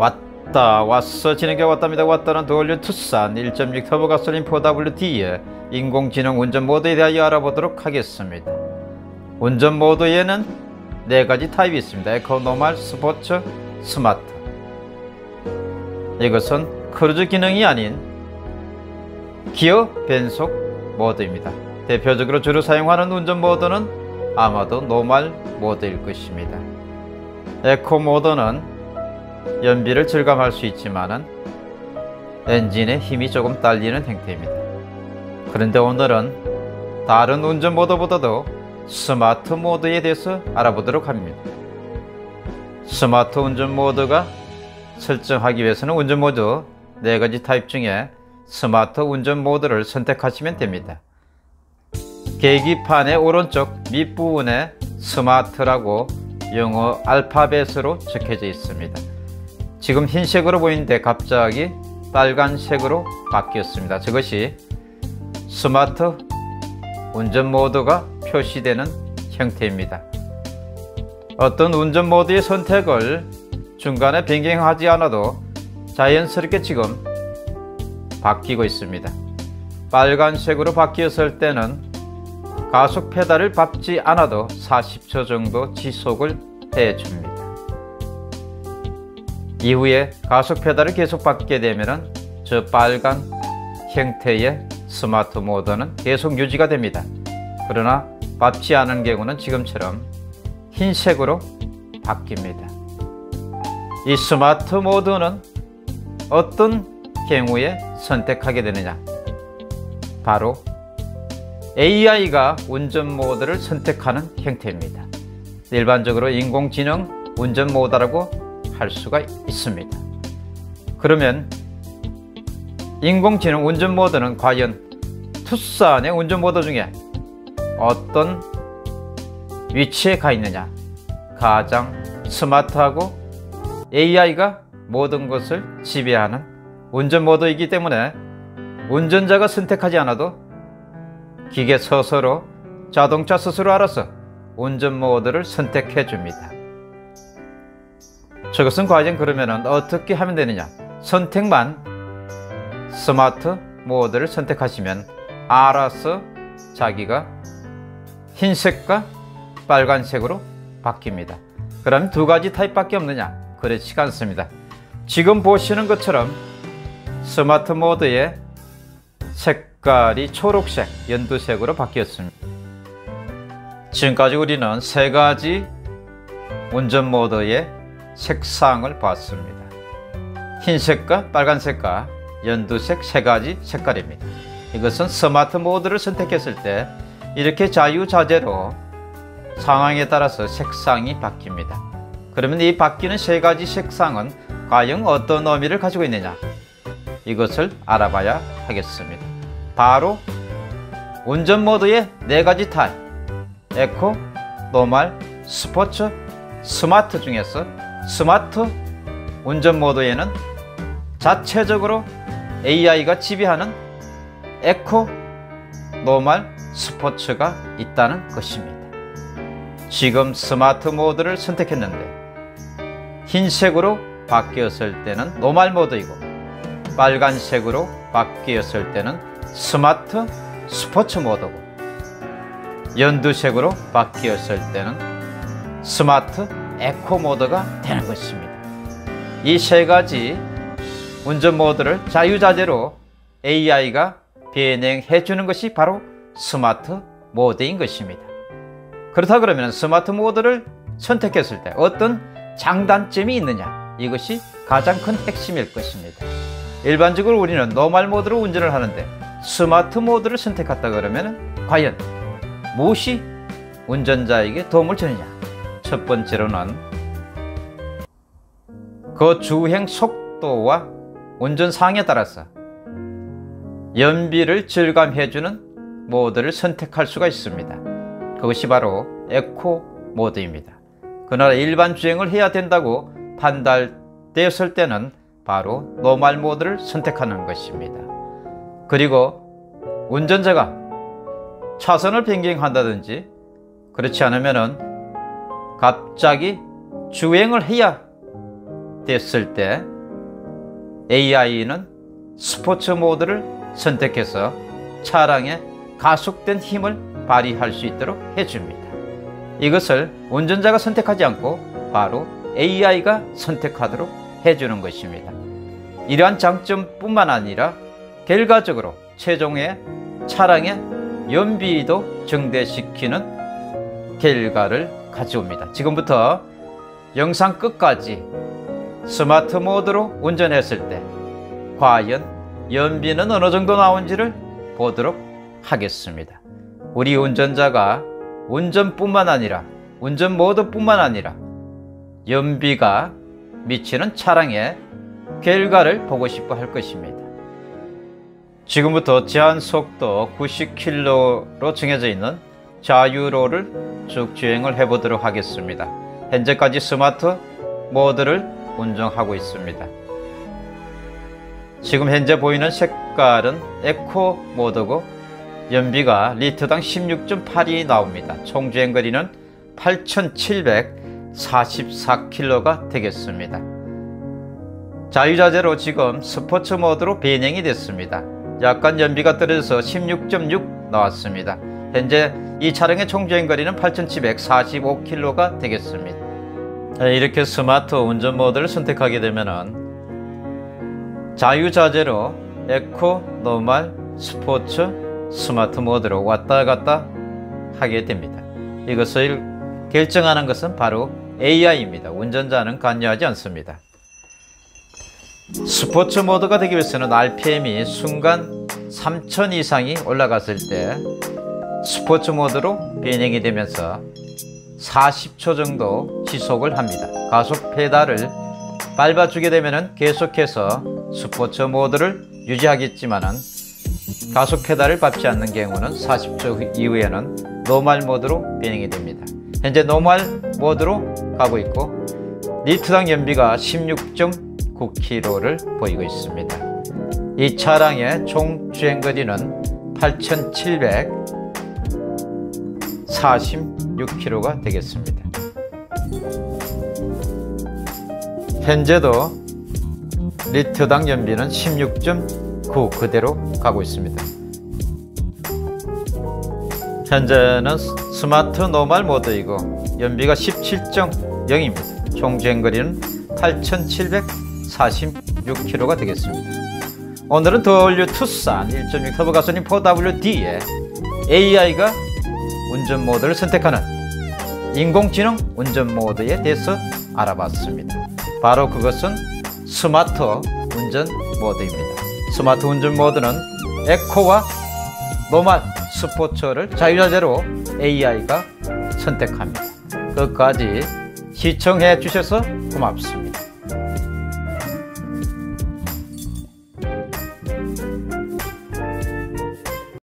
왔다 왔어 진행해 왔답니다. 왔다는 도올류 투싼 1.6 터보 가솔린 4WD의 인공지능 운전 모드에 대하여 알아보도록 하겠습니다. 운전 모드에는 4가지 타입이 있습니다. 에코, 노멀, 스포츠, 스마트. 이것은 크루즈 기능이 아닌 기어 변속 모드입니다. 대표적으로 주로 사용하는 운전 모드는 아마도 노멀 모드일 것입니다. 에코 모드는 연비를 절감할 수 있지만은 엔진의 힘이 조금 딸리는 형태입니다. 그런데 오늘은 다른 운전 모드보다도 스마트 모드에 대해서 알아보도록 합니다. 스마트 운전 모드가 설정하기 위해서는 운전 모드 4가지 타입 중에 스마트 운전 모드를 선택하시면 됩니다. 계기판의 오른쪽 밑부분에 스마트라고 영어 알파벳으로 적혀져 있습니다. 지금 흰색으로 보이는데 갑자기 빨간색으로 바뀌었습니다. 저것이 스마트 운전 모드가 표시되는 형태입니다. 어떤 운전 모드의 선택을 중간에 변경하지 않아도 자연스럽게 지금 바뀌고 있습니다. 빨간색으로 바뀌었을 때는 가속 페달을 밟지 않아도 40초 정도 지속을 해줍니다. 이후에 가속 페달을 계속 밟게 되면 저 빨간 형태의 스마트 모드는 계속 유지가 됩니다. 그러나 밟지 않은 경우는 지금처럼 흰색으로 바뀝니다. 이 스마트 모드는 어떤 경우에 선택하게 되느냐, 바로 AI가 운전 모드를 선택하는 형태입니다. 일반적으로 인공지능 운전 모드라고 할 수가 있습니다. 그러면 인공지능 운전 모드는 과연 투싼의 운전 모드 중에 어떤 위치에 가 있느냐, 가장 스마트하고 AI가 모든 것을 지배하는 운전 모드이기 때문에 운전자가 선택하지 않아도 기계 스스로, 자동차 스스로 알아서 운전 모드를 선택해 줍니다. 저것은 과연 그러면 어떻게 하면 되느냐, 선택만 스마트 모드를 선택하시면 알아서 자기가 흰색과 빨간색으로 바뀝니다. 그럼 두 가지 타입밖에 없느냐, 그렇지가 않습니다. 지금 보시는 것처럼 스마트 모드의 색깔이 초록색, 연두색으로 바뀌었습니다. 지금까지 우리는 3가지 운전 모드의 색상을 봤습니다. 흰색과 빨간색과 연두색 3가지 색깔입니다. 이것은 스마트 모드를 선택했을 때 이렇게 자유자재로 상황에 따라서 색상이 바뀝니다. 그러면 이 바뀌는 3가지 색상은 과연 어떤 의미를 가지고 있느냐, 이것을 알아봐야 하겠습니다. 바로 운전 모드의 4가지 타입, 에코, 노멀, 스포츠, 스마트 중에서 스마트 운전 모드에는 자체적으로 AI가 지배하는 에코, 노멀, 스포츠가 있다는 것입니다. 지금 스마트 모드를 선택했는데 흰색으로 바뀌었을 때는 노멀 모드이고 빨간색으로 바뀌었을 때는 스마트 스포츠 모드고 연두색으로 바뀌었을 때는 스마트 에코 모드가 되는 것입니다. 이 3가지 운전 모드를 자유자재로 AI가 변형해 주는 것이 바로 스마트 모드인 것입니다. 그렇다 그러면 스마트 모드를 선택했을 때 어떤 장단점이 있느냐, 이것이 가장 큰 핵심일 것입니다. 일반적으로 우리는 노멀 모드로 운전을 하는데 스마트 모드를 선택했다 그러면 과연 무엇이 운전자에게 도움을 주느냐. 첫 번째로는 그 주행 속도와 운전 상황에 따라서 연비를 절감해주는 모드를 선택할 수가 있습니다. 그것이 바로 에코 모드입니다. 그러나 일반 주행을 해야 된다고 판단되었을 때는 바로 노멀 모드를 선택하는 것입니다. 그리고 운전자가 차선을 변경한다든지 그렇지 않으면은 갑자기 주행을 해야 됐을 때 AI는 스포츠 모드를 선택해서 차량에 가속된 힘을 발휘할 수 있도록 해줍니다. 이것을 운전자가 선택하지 않고 바로 AI가 선택하도록 해주는 것입니다. 이러한 장점뿐만 아니라 결과적으로 최종의 차량의 연비도 증대시키는 결과를 가져옵니다. 지금부터 영상 끝까지 스마트 모드로 운전했을 때 과연 연비는 어느 정도 나온지를 보도록 하겠습니다. 우리 운전자가 운전뿐만 아니라 운전 모드뿐만 아니라 연비가 미치는 차량의 결과를 보고 싶어 할 것입니다. 지금부터 제한속도 90km로 정해져 있는 자유로를 쭉 주행을 해보도록 하겠습니다. 현재까지 스마트 모드를 운전하고 있습니다. 지금 현재 보이는 색깔은 에코 모드고 연비가 리터당 16.8이 나옵니다. 총 주행거리는 8,744km가 되겠습니다. 자유자재로 지금 스포츠 모드로 변형이 됐습니다. 약간 연비가 떨어져서 16.6 나왔습니다. 현재 이 차량의 총 주행거리는 8,745km가 되겠습니다. 이렇게 스마트 운전 모드를 선택하게 되면 자유자재로 에코, 노멀, 스포츠, 스마트 모드로 왔다 갔다 하게 됩니다. 이것을 결정하는 것은 바로 AI입니다. 운전자는 관여하지 않습니다. 스포츠 모드가 되기 위해서는 RPM이 순간 3000 이상이 올라갔을 때 스포츠 모드로 변형이 되면서 40초 정도 지속을 합니다. 가속 페달을 밟아주게 되면 계속해서 스포츠 모드를 유지하겠지만은 가속 페달을 밟지 않는 경우는 40초 이후에는 노멀 모드로 변형이 됩니다. 현재 노멀 모드로 가고 있고 리터당 연비가 16.9km를 보이고 있습니다. 이 차량의 총 주행거리는 8,746km가 되겠습니다. 현재도 리터당 연비는 16.9 그대로 가고 있습니다. 현재는 스마트 노멀 모드이고 연비가 17.0입니다. 총 주행거리는 8,746km가 되겠습니다. 오늘은 W 투싼 1.6 터보 가솔린 4WD에 AI가 운전 모드를 선택하는 인공지능 운전 모드에 대해서 알아봤습니다. 바로 그것은 스마트 운전 모드입니다. 스마트 운전 모드는 에코와 노멀, 스포츠를 자유자재로 AI가 선택합니다. 끝까지 시청해 주셔서 고맙습니다.